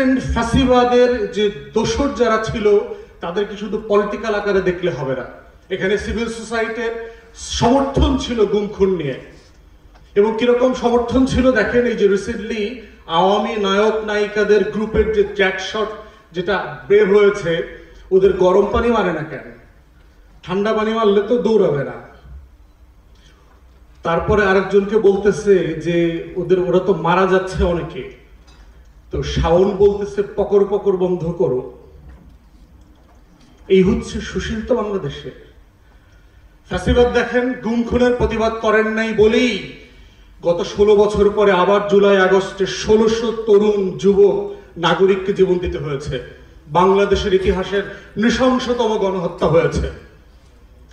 Resistant ফাসিবাদের যে দোষর যারা ছিল তাদেরকে শুধু পলিটিক্যাল আকারে দেখলে হবে না, এখানে সিভিল সোসাইটির সমর্থন ছিল গুম খুন নিয়ে। এবং কিরকম সমর্থন ছিল দেখেন, এই যে রিসেন্টলি আওয়ামী নায়ক নায়িকাদের গ্রুপের যে চ্যাটশট যেটা বের হয়েছে, ওদের গরম পানি মারে না কেন, ঠান্ডা পানি মারলে তো দৌড়াবে না। তারপরে আরেকজনকে বলতেছে যে ওরা তো মারা যাচ্ছে অনেকে, তো শাওন বলতেছে পকর পকর বন্ধ করো। এই হচ্ছে সুশীল তো বাংলাদেশে। ফাসিবাদ দেখেন গুম খুনের প্রতিবাদ করেন নাই বলেই গত ১৬ বছর পরে আবার জুলাই আগস্টে ১৬০০ তরুণ যুবক নাগরিককে জীবন দিতে হয়েছে। বাংলাদেশের ইতিহাসের নৃশংসতম গণহত্যা হয়েছে।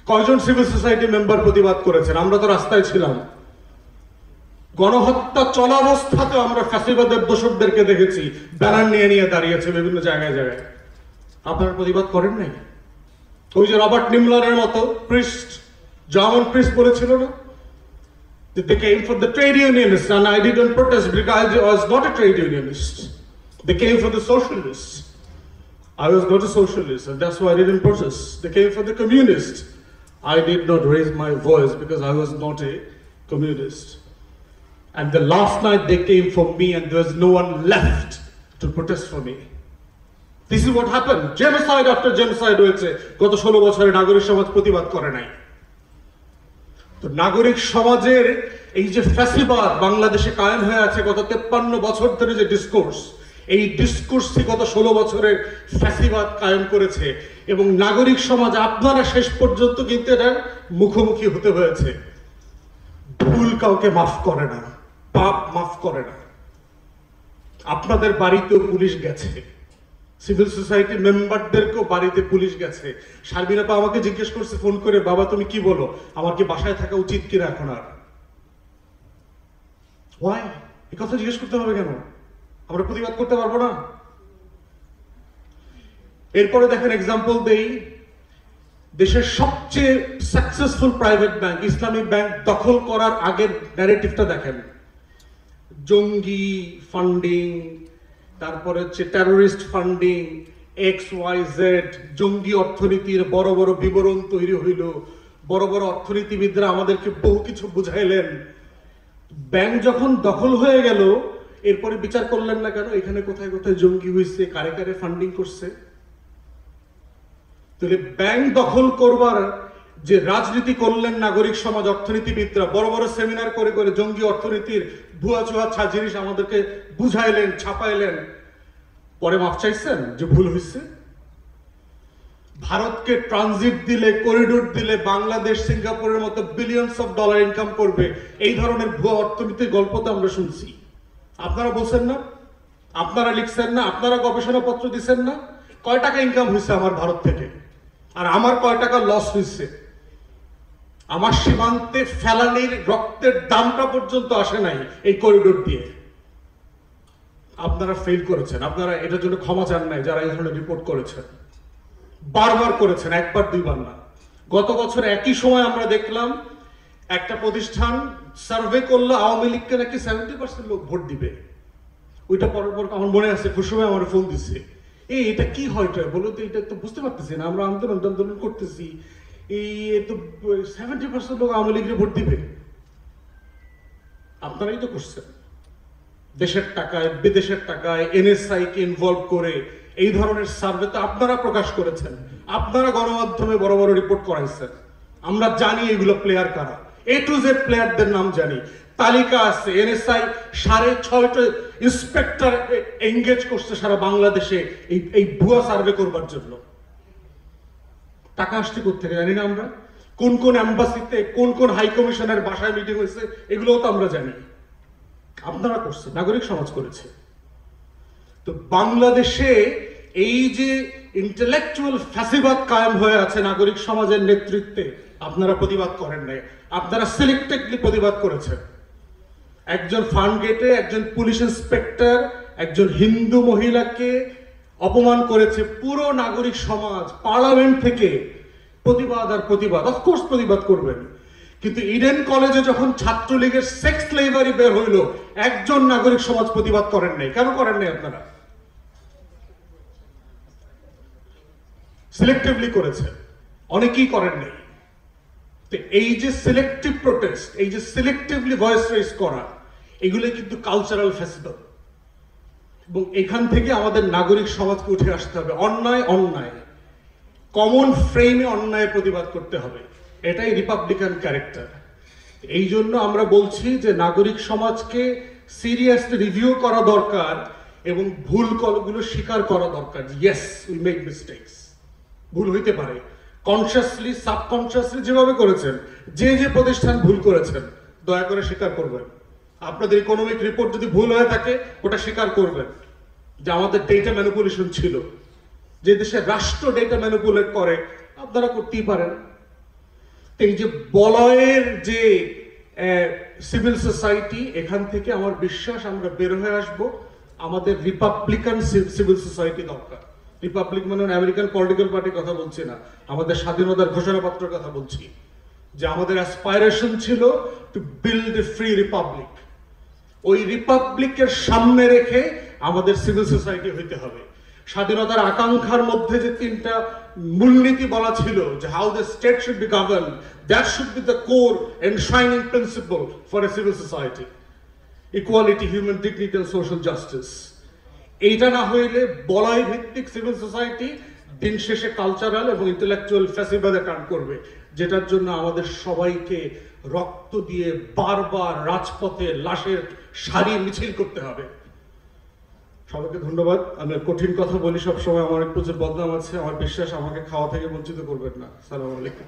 কয়জন সিভিল সোসাইটি মেম্বার প্রতিবাদ করেছেন? আমরা তো রাস্তায় ছিলাম। গণহত্যা চলাবস্থাতে আমরা ফাসিবাদের দোষকদেরকে দেখেছি ব্যানার নিয়ে নিয়ে দাঁড়িয়েছে বিভিন্ন জায়গায় জায়গায়। আপনারা প্রতিবাদ করেন নাই? ওই যে রবার্ট নিমলারের মতো প্রিস্ট, জার্মান প্রিস্ট বলেছিল না, they came for the trade unionists and I didn't protest because I was not a trade unionist. They came for the socialists. I was not a socialist and that's why I didn't protest. They came for the communists. I did not raise my voice because I was not a communist. And the last night they came for me and there was no one left to protest for me. This is what happened. Genocide after genocide হয়েছে, গত ১৬ বছরে নাগরিক সমাজ প্রতিবাদ করে নাই। তো নাগরিক সমাজের এই যে ফ্যাসিবাদ বাংলাদেশে কায়েম হয়ে আছে গত ৫৩ বছর ধরে, যে ডিসকোর্স, এই ডিসকোর্সটি গত ১৬ বছরের ফ্যাসিবাদ কায়েম করেছে। এবং নাগরিক সমাজ আপনারা শেষ পর্যন্ত কিন্তু এটার মুখোমুখি হতে হয়েছে। ভুল কাউকে মাফ করে না, পাপ মাফ করে না। আপনাদের বাড়িতেও পুলিশ গেছে, সিভিল সোসাইটি মেম্বারদেরকেও বাড়িতে পুলিশ গেছে। শারমিন আপা আমাকে জিজ্ঞেস করছে ফোন করে, বাবা তুমি কি বলো, আমার কি বাসায় থাকা উচিত কিনা এখন? আর ওয়াই এই কথা জিজ্ঞেস করতে হবে কেন? আমরা প্রতিবাদ করতে পারবো না? এরপরে দেখেন এক্সাম্পল দেই, দেশের সবচেয়ে successful private bank Islamic bank দখল করার আগের ন্যারেটিভটা দেখেন, জঙ্গি ফান্ডিং, তারপরে হচ্ছে terrorist funding, X Y Z, জঙ্গি অর্থনীতির বড় বড় বিবরণ তৈরি হইল। বড় বড় অর্থনীতিবিদরা আমাদেরকে বহু কিছু বুঝাইলেন। ব্যাংক যখন দখল হয়ে গেল এরপরে বিচার করলেন না কেন, এখানে কোথায় কোথায় জঙ্গি হয়েছে, কারে কারে ফান্ডিং করছে? তাহলে ব্যাংক দখল করবার যে রাজনীতি করলেন নাগরিক সমাজ অর্থনীতিবিদরা, বড় বড় সেমিনার করে করে জঙ্গি অর্থনীতির ভুয়া চুয়া ছা জিনিস আমাদেরকে বুঝাইলেন, ছাপাইলেন, পরে মাফ চাইছেন যে ভুল হয়েছে? ভারতকে ট্রানজিট দিলে, করিডোর দিলে বাংলাদেশ সিঙ্গাপুরের মতো বিলিয়নস অফ ডলার ইনকাম করবে, এই ধরনের ভুয়া অর্থনীতির গল্প তো আমরা শুনছি। আপনারা বলছেন না, আপনারা লিখছেন না, আপনারা গবেষণাপত্র দিচ্ছেন না। কয় টাকা ইনকাম হয়েছে আমার ভারত থেকে, আর আমার কয় টাকা লস হয়েছে? আমার সীমান্তে ফেলানির রক্তের দামটা পর্যন্ত আসে নাই এই করিডোর দিয়ে। আপনারা ফেল করেছেন। আপনারা এটার জন্য ক্ষমা চান নাই, যারা এই ধরনের রিপোর্ট করেছেন। বারবার করেছেন, একবার দুইবার না। গত বছর একই সময় আমরা দেখলাম একটা প্রতিষ্ঠান সার্ভে করলো আওয়ামী লীগকে নাকি 70% লোক ভোট দিবে। ওইটা পরের পর আমার মনে আছে খুশিভাই আমার ফোন দিচ্ছে, এই এটা কি হয় বলো তো, এটা তো বুঝতে পারতেছি না, আমরা আন্দোলন আন্দোলন করতেছি, এই তো 70% লোক আওয়ামী লীগকে ভোট দিবে। আপনারাই তো করছেন, দেশের টাকায় বিদেশের টাকায় এনএসআই কে ইনভলভ করে এই ধরনের সার্ভে তো আপনারা প্রকাশ করেছেন, আপনারা গণমাধ্যমে বড় বড় রিপোর্ট করাইছেন। আমরা জানি এগুলো প্লেয়ার কারা, এ টু জেড প্লেয়ারদের নাম জানি, তালিকা আছে। এনএসআই ৬.৫টা ইন্সপেক্টর এনগেজ করছে সারা বাংলাদেশে এই ভুয়া সার্ভে করবার জন্য। টাকা আসছে কোথেকে জানি না আমরা, কোন কোন এম্বাসিতে কোন কোন হাই কমিশনের বাসায় মিটিং হয়েছে এগুলোও তো আমরা জানি। আপনারা করছে, নাগরিক সমাজ করেছে। তো বাংলাদেশে এই যে ইন্টেলেকচুয়াল ফ্যাসিবাদ কায়েম হয়ে আছে নাগরিক সমাজের নেতৃত্বে, আপনারা প্রতিবাদ করেন নাই, আপনারা সিলেক্টেডলি প্রতিবাদ করেছেন। একজন ফার্ম গেটে একজন পুলিশ ইন্সপেক্টর একজন হিন্দু মহিলাকে অপমান করেছে, পুরো নাগরিক সমাজ পার্লামেন্ট থেকে প্রতিবাদ আর প্রতিবাদ। অফকোর্স প্রতিবাদ করবেন, কিন্তু ইডেন কলেজে যখন ছাত্রলীগের সেক্স লেবারি বের হইল, একজন নাগরিক সমাজ প্রতিবাদ করেন নাই। কেন করেন নাই আপনারা? সিলেক্টিভলি করেছেন, অনেকেই করেন নাই। তো এই যে সিলেক্টিভ প্রোটেস্ট, এই যে সিলেক্টিভলি ভয়েস রেজ করা, এগুলো কিন্তু কালচারাল ফ্যাসিজম, এবং এখান থেকে আমাদের নাগরিক সমাজকে উঠে আসতে হবে। অন্যায় অন্যায় কমন ফ্রেমে অন্যায় প্রতিবাদ করতে হবে, এটাই রিপাবলিকান ক্যারেক্টার। এই জন্য আমরা বলছি যে নাগরিক সমাজকে সিরিয়াসলি রিভিউ করা দরকার এবং ভুল কলগুলো স্বীকার করা দরকার। ইয়েস, উই মেক মিস্টেকস, ভুল হইতে পারে, কনসিয়াসলি সাবকনসিয়াসলি যেভাবে করেছেন, যে যে প্রতিষ্ঠান ভুল করেছেন দয়া করে স্বীকার করবেন। আপনাদের ইকোনমিক রিপোর্ট যদি ভুল হয়ে থাকে ওটা স্বীকার করবেন যে আমাদের ডেটা ম্যানিপুলেশন ছিল। যে দেশে রাষ্ট্র ডেটা ম্যানিপুলেট করে আপনারা করতেই পারেন। এই যে বলয়ের যে সিভিল সোসাইটি, এখান থেকে আমার বিশ্বাস আমরা বের হয়ে আসবো। আমাদের রিপাবলিকান সিভিল সোসাইটি দরকার। রিপাবলিক মানে আমেরিকান পলিটিক্যাল পার্টির কথা বলছি না, আমাদের স্বাধীনতার ঘোষণাপত্রের কথা বলছি, যে আমাদের অ্যাসপাইরেশন ছিল to build a free republic. ওই রিপাবলিকের সামনে রেখে আমাদের সিভিল সোসাইটি হইতে হবে। স্বাধীনতার আকাঙ্ক্ষার মধ্যে যে তিনটা মূলনীতি বলা ছিল, যে how the state should be govern, that should be the core enshrining principle for a civil society, equality, human dignity and social justice. এইটা না হইলে বলয় ভিত্তিক সিভিল সোসাইটি দিন শেষে কালচারাল এবং ইন্টেলেকচুয়াল ফ্যাসিবাদে টার্ন করবে, যেটার জন্য আমাদের সবাইকে রক্ত দিয়ে বারবার রাজপথে লাশের সারি মিছিল করতে হবে। সবাইকে ধন্যবাদ। আমি কঠিন কথা বলি সবসময়, আমার প্রচুর বদনাম আছে। আমার বিশ্বাস আমাকে খাওয়া থেকে বঞ্চিত করবেন না। সালাম আলাইকুম।